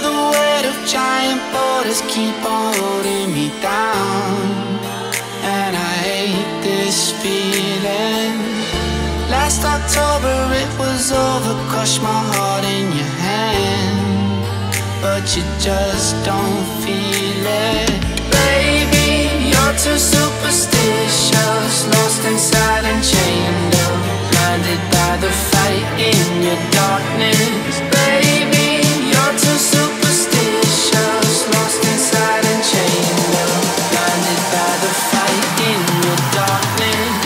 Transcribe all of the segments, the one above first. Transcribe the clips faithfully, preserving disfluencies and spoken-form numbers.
the weight of giant boulders keep on holding me down, and I hate this feeling. Last October it was over, crushed my heart in your hand, but you just don't feel it. Baby, you're too superstitious, lost inside and chained up, blinded by the fight in your darkness. Baby, you're too superstitious, lost inside and chained up, blinded by the fight in your darkness.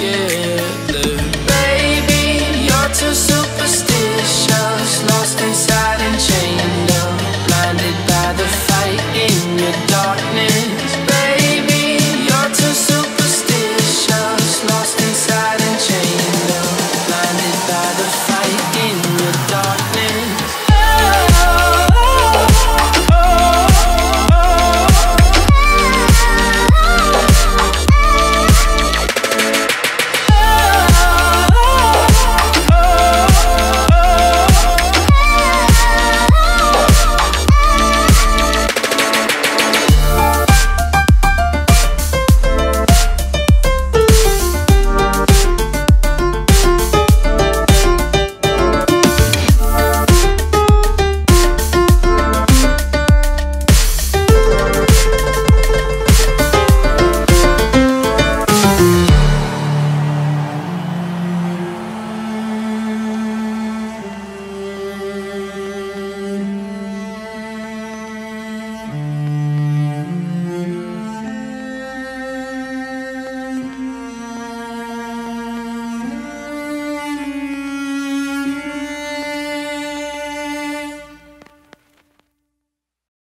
Yeah.